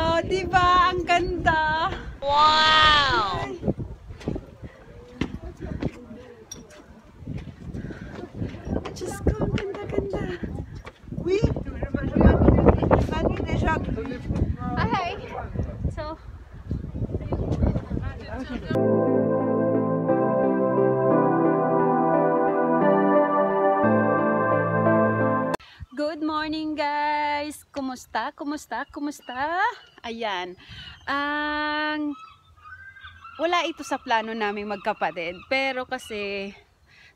Oh, diba? Ang ganda! Wow! Diyos ko, ang ganda-ganda! Oui? Okay, so... Good morning, guys! Kumusta? Kumusta? Kumusta? Ayan. Wala ito sa plano namin magkapatid. Pero kasi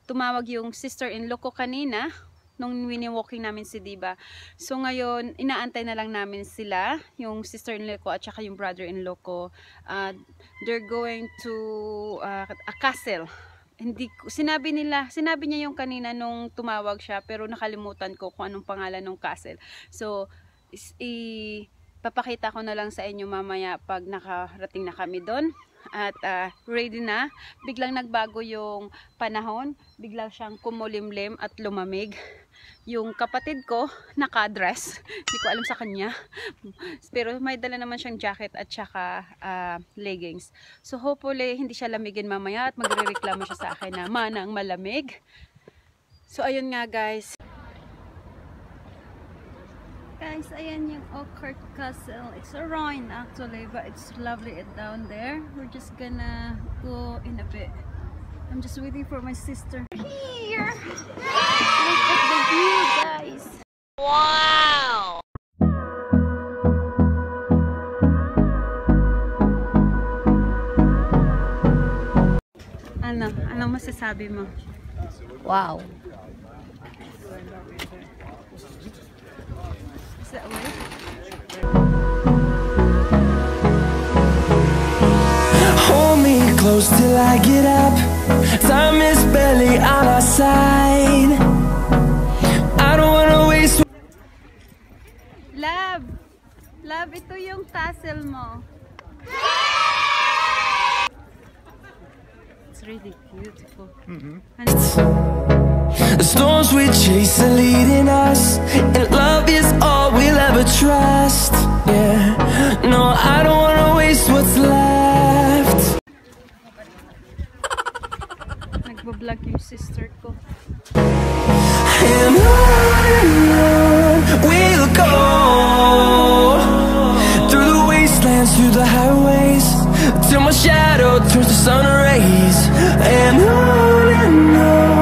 tumawag yung sister-in-law ko kanina nung wini-walking namin si Diba. So ngayon, inaantay na lang namin sila, yung sister-in-law ko at saka yung brother-in-law ko. They're going to a castle. Hindi, sinabi niya yung kanina nung tumawag siya, pero nakalimutan ko kung anong pangalan ng castle. So, papakita ko na lang sa inyo mamaya pag nakarating na kami doon. At ready na. Biglang nagbago yung panahon, bigla siyang kumulimlim at lumamig. Yung kapatid ko naka-dress, hindi ko alam sa kanya, pero may dala naman siyang jacket at saka leggings. So hopefully hindi siya lamigin mamaya at magrereklamo siya sa akin na manang malamig. So ayun nga guys. Guys, ayan yung Urquhart Castle. It's a ruin actually, but it's lovely down there. We're just gonna go in a bit. I'm just waiting for my sister. Here! Look at the view, guys! Wow! Ano? Anong masasabi mo? Wow! Is that right? Hold me close till I get up. Time is barely on our side. I don't wanna waste. Love, love, ito yung castle mo. It's really beautiful. The storms we chase are leading us, and love is all we'll ever trust. Yeah, no, I don't wanna waste what's left. Nagbablog yung sister ko. And on we'll go through the wastelands, through the highways, till my shadow turns to sun rays. And on and on.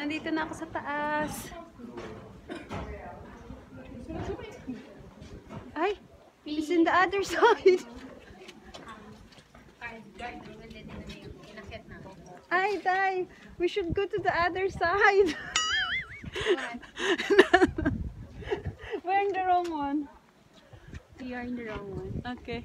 Nandito na ako sa taas. Ay! It's in the other side. Ay, Day! We should go to the other side. We're in the wrong one. You are in the wrong one. Okay.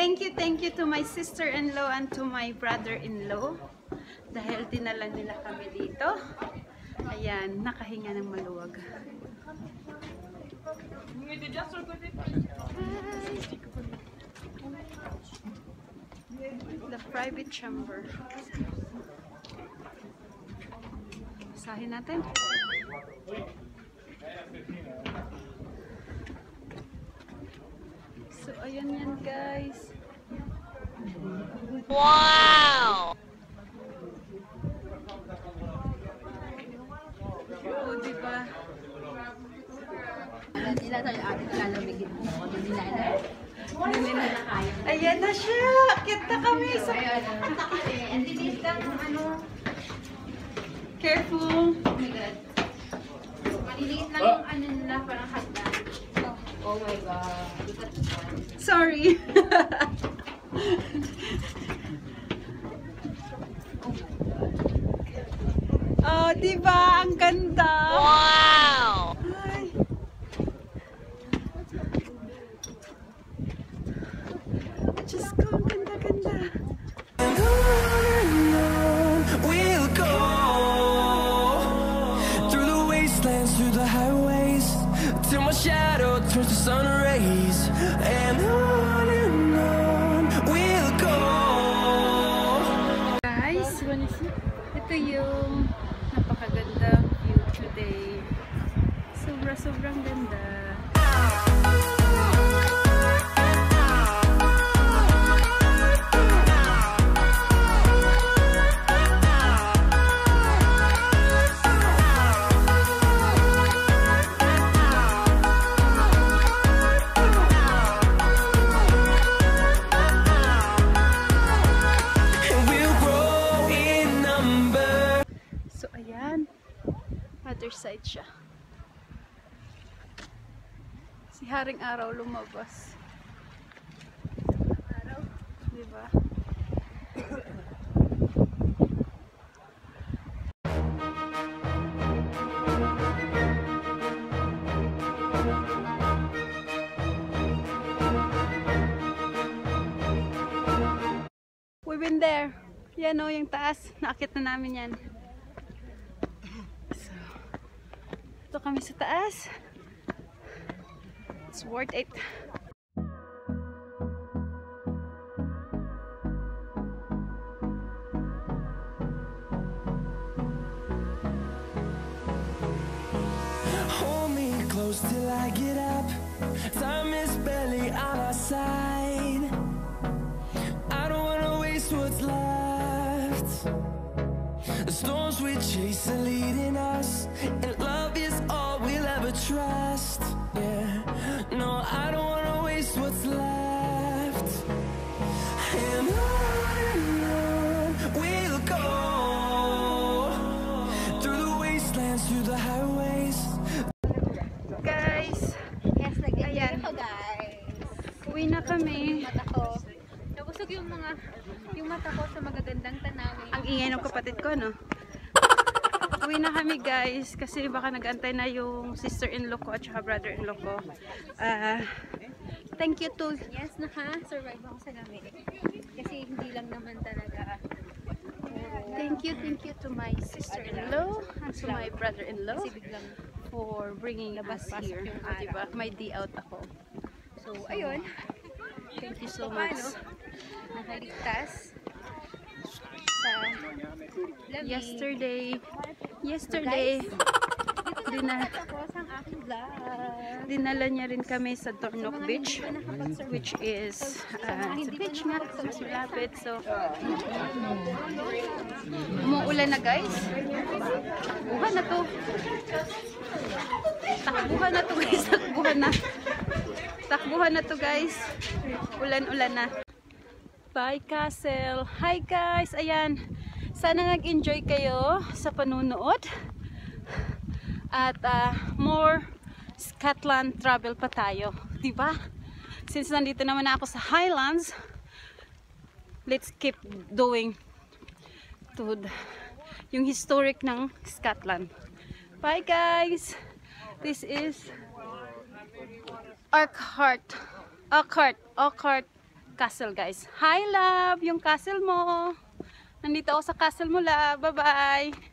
Thank you to my sister-in-law and to my brother-in-law. Dahil dinala nila kami dito. Ayan, nakahinga ng maluwag. Hi. The private chamber. Masahin natin. So, ayan yan guys. Wow! Oo, diba? Ayan na siya! Akit na kami! Careful! Oh my God. Maliliit lang yung ano nila, parang handa. Oh my God. Sorry. Oh, diba? Ang ganda. Wow. Ay. Just go, ganda. We'll go through the wastelands, through the highways, till my shadow turns to sun rays, and on we'll go. Guys, wanna see? Ito yung napakaganda view today. Sobrang ganda. Side siya. Si Haring Araw lumabas. Araw, di ba? We've been there. Yan o, yung taas. Nakakita na namin yan. Ito kami sa taas. It's worth it. Hold me close till I get up. Time is barely on our side. I don't wanna waste what's left. The storms we chase are leading us. And love is trust, yeah. No, I don't wanna waste what's left. And on we'll go through the wastelands, through the highways. Guys, yes, ayan. Uwi na kami. Nabusog yung mata ko sa magagandang tanawin. Ang ingay ng kapatid ko, no? Uwi na kami guys kasi baka nag-antay na yung sister-in-law ko at saka brother-in-law ko. Thank you to... Yes, naka-survive ako sa gabi. Kasi hindi lang naman talaga. Thank you to my sister-in-law and to my brother-in-law for bringing us here. Diba? May day out ako. So, ayun. Thank you so much. Nakaligtas. Yesterday dinala niya rin kami sa Tornok Beach, which is sa beach nga, mas malapit. So umuulan na guys, takbuhan na to guys, ulan na. Bye Castle! Hi guys! Ayan, sana nag-enjoy kayo sa panunood at more Scotland travel pa tayo, diba? Since nandito naman ako sa Highlands, let's keep doing yung historic ng Scotland. Bye guys! This is Urquhart castle, guys. Hi, love! Yung castle mo. Nandito ako sa castle mo, love. Bye-bye!